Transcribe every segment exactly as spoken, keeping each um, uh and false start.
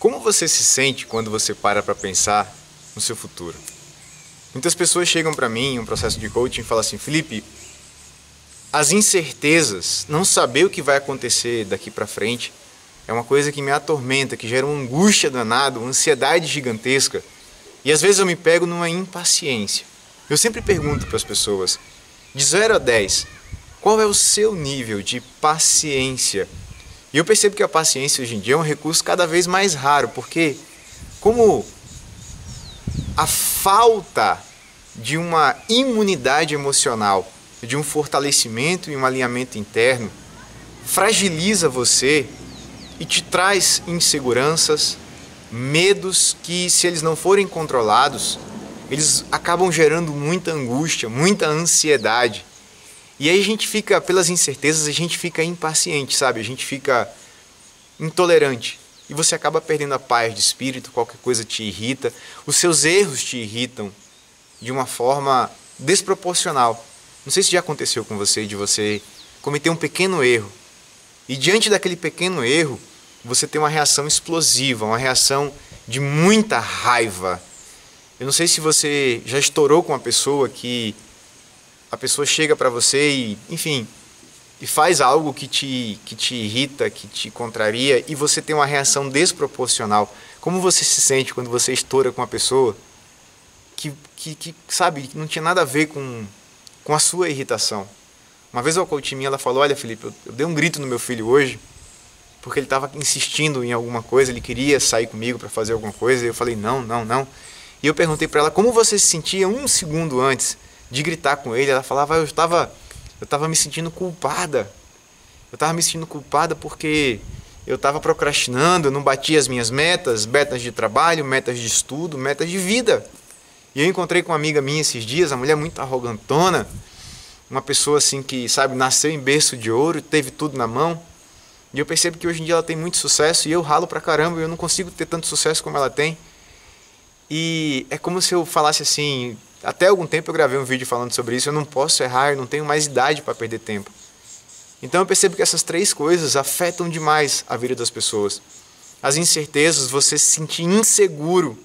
Como você se sente quando você para para pensar no seu futuro? Muitas pessoas chegam para mim em um processo de coaching e falam assim, Felipe, as incertezas, não saber o que vai acontecer daqui para frente, é uma coisa que me atormenta, que gera uma angústia danada, uma ansiedade gigantesca. E às vezes eu me pego numa impaciência. Eu sempre pergunto para as pessoas, de zero a dez, qual é o seu nível de paciência? E eu percebo que a paciência hoje em dia é um recurso cada vez mais raro, porque como a falta de uma imunidade emocional, de um fortalecimento e um alinhamento interno, fragiliza você e te traz inseguranças, medos que, se eles não forem controlados, eles acabam gerando muita angústia, muita ansiedade. E aí a gente fica, pelas incertezas, a gente fica impaciente, sabe? A gente fica intolerante. E você acaba perdendo a paz de espírito, qualquer coisa te irrita. Os seus erros te irritam de uma forma desproporcional. Não sei se já aconteceu com você, de você cometer um pequeno erro. E diante daquele pequeno erro, você tem uma reação explosiva, uma reação de muita raiva. Eu não sei se você já estourou com uma pessoa que... a pessoa chega para você e, enfim, e faz algo que te, que te irrita, que te contraria, e você tem uma reação desproporcional. Como você se sente quando você estoura com uma pessoa que, que, que sabe, não tinha nada a ver com, com a sua irritação? Uma vez uma coach minha, ela falou, olha, Felipe, eu, eu dei um grito no meu filho hoje, porque ele estava insistindo em alguma coisa, ele queria sair comigo para fazer alguma coisa, e eu falei, não, não, não. E eu perguntei para ela, como você se sentia um segundo antes de gritar com ele? Ela falava, eu estava eu estava me sentindo culpada. Eu estava me sentindo culpada porque eu estava procrastinando, eu não batia as minhas metas, metas de trabalho, metas de estudo, metas de vida. E eu encontrei com uma amiga minha esses dias, uma mulher muito arrogantona, uma pessoa assim que, sabe, nasceu em berço de ouro, teve tudo na mão. E eu percebo que hoje em dia ela tem muito sucesso e eu ralo pra caramba, eu não consigo ter tanto sucesso como ela tem. E é como se eu falasse assim... Até algum tempo eu gravei um vídeo falando sobre isso, eu não posso errar, eu não tenho mais idade para perder tempo. Então eu percebo que essas três coisas afetam demais a vida das pessoas. As incertezas, você se sentir inseguro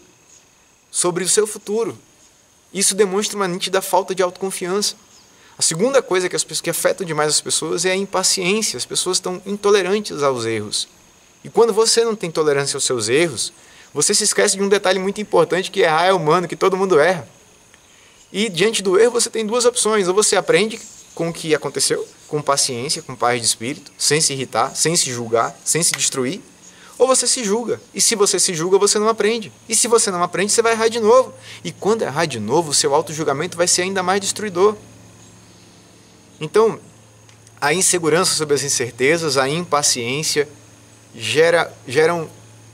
sobre o seu futuro. Isso demonstra uma nítida falta de autoconfiança. A segunda coisa que, as pessoas, que afetam demais as pessoas é a impaciência. As pessoas estão intolerantes aos erros. E quando você não tem tolerância aos seus erros, você se esquece de um detalhe muito importante, que errar é humano, que todo mundo erra. E diante do erro você tem duas opções, ou você aprende com o que aconteceu, com paciência, com paz de espírito, sem se irritar, sem se julgar, sem se destruir, ou você se julga. E se você se julga, você não aprende. E se você não aprende, você vai errar de novo. E quando errar de novo, o seu auto-julgamento vai ser ainda mais destruidor. Então, a insegurança sobre as incertezas, a impaciência, gera, geram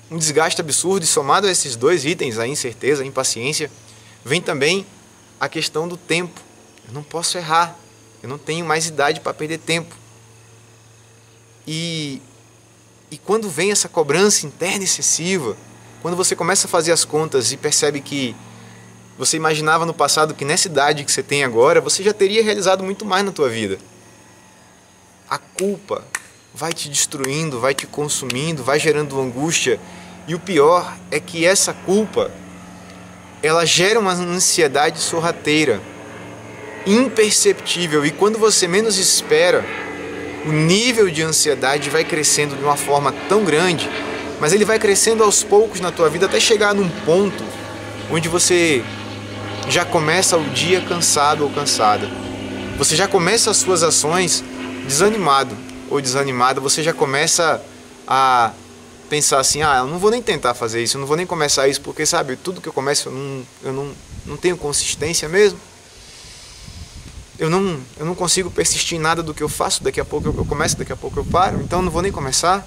um desgaste absurdo, e somado a esses dois itens, a incerteza, a impaciência, vem também a questão do tempo. Eu não posso errar, eu não tenho mais idade para perder tempo. E, e quando vem essa cobrança interna excessiva, quando você começa a fazer as contas e percebe que você imaginava no passado que nessa idade que você tem agora, você já teria realizado muito mais na tua vida. A culpa vai te destruindo, vai te consumindo, vai gerando angústia. E o pior é que essa culpa, ela gera uma ansiedade sorrateira, imperceptível, e quando você menos espera, o nível de ansiedade vai crescendo de uma forma tão grande, mas ele vai crescendo aos poucos na tua vida, até chegar num ponto onde você já começa o dia cansado ou cansada, você já começa as suas ações desanimado ou desanimada, você já começa a pensar assim, ah, eu não vou nem tentar fazer isso, eu não vou nem começar isso, porque, sabe, tudo que eu começo eu não, eu não, não tenho consistência mesmo. Eu não, eu não consigo persistir em nada do que eu faço, daqui a pouco eu começo, daqui a pouco eu paro, então eu não vou nem começar.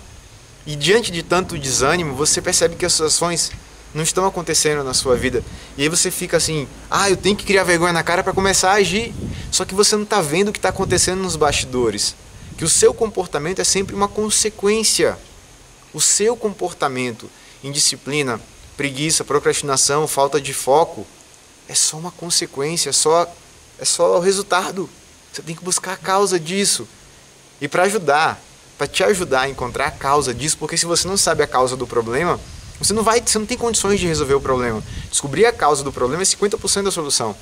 E diante de tanto desânimo, você percebe que as suas ações não estão acontecendo na sua vida. E aí você fica assim, ah, eu tenho que criar vergonha na cara para começar a agir. Só que você não está vendo o que está acontecendo nos bastidores. Que o seu comportamento é sempre uma consequência. O seu comportamento, indisciplina, preguiça, procrastinação, falta de foco, é só uma consequência, é só, é só o resultado. Você tem que buscar a causa disso. E para ajudar, para te ajudar a encontrar a causa disso, porque se você não sabe a causa do problema, Você não vai, você não tem condições de resolver o problema. Descobrir a causa do problema é cinquenta por cento da solução.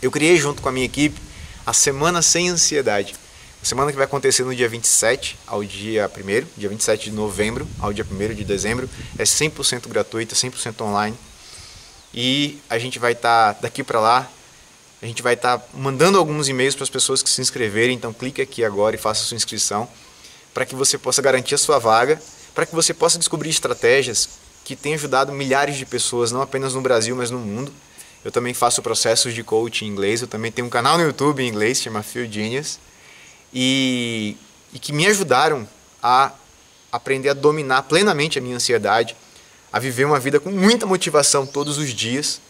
Eu criei junto com a minha equipe a Semana Sem Ansiedade. A semana que vai acontecer no dia vinte e sete ao dia primeiro, dia vinte e sete de novembro ao dia primeiro de dezembro, é cem por cento gratuita, cem por cento online. E a gente vai estar tá daqui para lá, a gente vai estar tá mandando alguns e-mails para as pessoas que se inscreverem, então clique aqui agora e faça a sua inscrição para que você possa garantir a sua vaga, para que você possa descobrir estratégias que têm ajudado milhares de pessoas, não apenas no Brasil, mas no mundo. Eu também faço processos de coaching em inglês, eu também tenho um canal no YouTube em inglês, chama Feel Genius, e, e que me ajudaram a aprender a dominar plenamente a minha ansiedade, a viver uma vida com muita motivação todos os dias,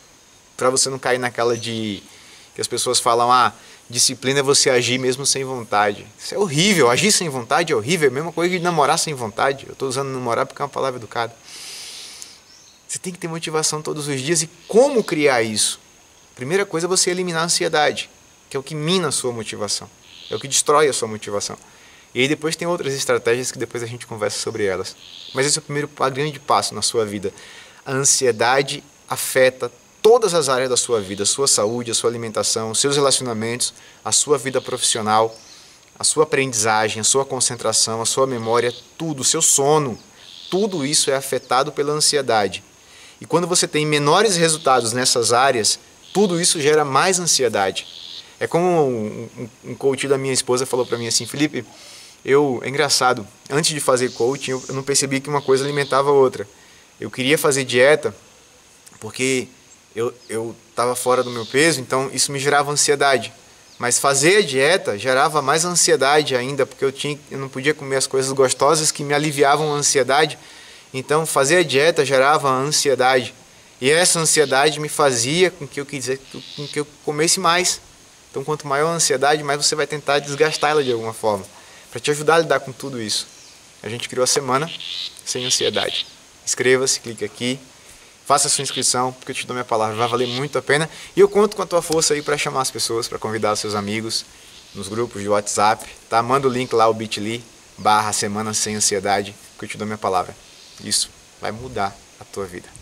para você não cair naquela de que as pessoas falam, ah, disciplina é você agir mesmo sem vontade. Isso é horrível, agir sem vontade é horrível, é a mesma coisa de namorar sem vontade. Eu estou usando namorar porque é uma palavra educada. Você tem que ter motivação todos os dias. E como criar isso? Primeira coisa é você eliminar a ansiedade, que é o que mina a sua motivação, é o que destrói a sua motivação. E aí depois tem outras estratégias que depois a gente conversa sobre elas. Mas esse é o primeiro grande passo na sua vida. A ansiedade afeta todas as áreas da sua vida, a sua saúde, a sua alimentação, os seus relacionamentos, a sua vida profissional, a sua aprendizagem, a sua concentração, a sua memória, tudo, o seu sono. Tudo isso é afetado pela ansiedade. E quando você tem menores resultados nessas áreas, tudo isso gera mais ansiedade. É como um, um, um coach da minha esposa falou para mim assim, Felipe, eu, é engraçado, antes de fazer coaching, eu não percebi que uma coisa alimentava a outra. Eu queria fazer dieta porque eu eu estava fora do meu peso, então isso me gerava ansiedade. Mas fazer a dieta gerava mais ansiedade ainda, porque eu, tinha, eu não podia comer as coisas gostosas que me aliviavam a ansiedade. Então, fazer a dieta gerava ansiedade. E essa ansiedade me fazia com que eu, quisesse, com que eu comesse mais. Então, quanto maior a ansiedade, mais você vai tentar desgastá-la de alguma forma. Para te ajudar a lidar com tudo isso. A gente criou a Semana Sem Ansiedade. Inscreva-se, clique aqui. Faça a sua inscrição, porque eu te dou minha palavra. Vai valer muito a pena. E eu conto com a tua força aí para chamar as pessoas, para convidar os seus amigos nos grupos de WhatsApp. Tá? Manda o link lá, o bit.ly, barra Semana Sem Ansiedade, porque eu te dou minha palavra. Isso vai mudar a tua vida.